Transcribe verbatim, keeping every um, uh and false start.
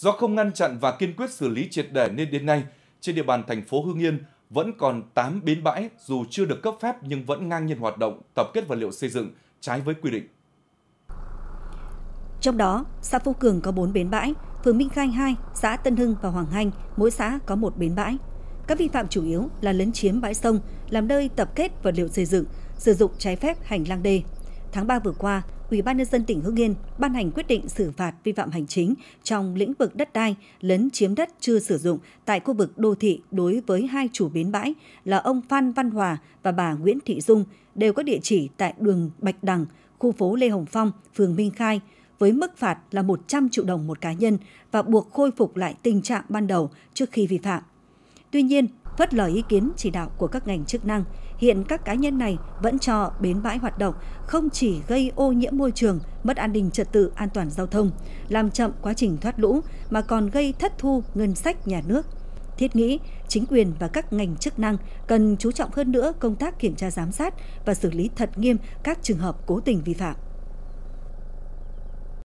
Do không ngăn chặn và kiên quyết xử lý triệt để nên đến nay, trên địa bàn thành phố Hưng Yên vẫn còn tám bến bãi dù chưa được cấp phép nhưng vẫn ngang nhiên hoạt động, tập kết vật liệu xây dựng trái với quy định. Trong đó, xã Phu Cường có bốn bến bãi, phường Minh Khai hai, xã Tân Hưng và Hoàng Hành, mỗi xã có một bến bãi. Các vi phạm chủ yếu là lấn chiếm bãi sông, làm nơi tập kết vật liệu xây dựng, sử dụng trái phép hành lang đê. Tháng ba vừa qua, Ủy ban nhân dân tỉnh Hưng Yên ban hành quyết định xử phạt vi phạm hành chính trong lĩnh vực đất đai, lấn chiếm đất chưa sử dụng tại khu vực đô thị đối với hai chủ bến bãi là ông Phan Văn Hòa và bà Nguyễn Thị Dung, đều có địa chỉ tại đường Bạch Đằng, khu phố Lê Hồng Phong, phường Minh Khai, với mức phạt là một trăm triệu đồng một cá nhân và buộc khôi phục lại tình trạng ban đầu trước khi vi phạm. Tuy nhiên, phất lờ ý kiến chỉ đạo của các ngành chức năng, hiện các cá nhân này vẫn cho bến bãi hoạt động, không chỉ gây ô nhiễm môi trường, mất an ninh trật tự, an toàn giao thông, làm chậm quá trình thoát lũ mà còn gây thất thu ngân sách nhà nước. Thiết nghĩ, chính quyền và các ngành chức năng cần chú trọng hơn nữa công tác kiểm tra giám sát và xử lý thật nghiêm các trường hợp cố tình vi phạm.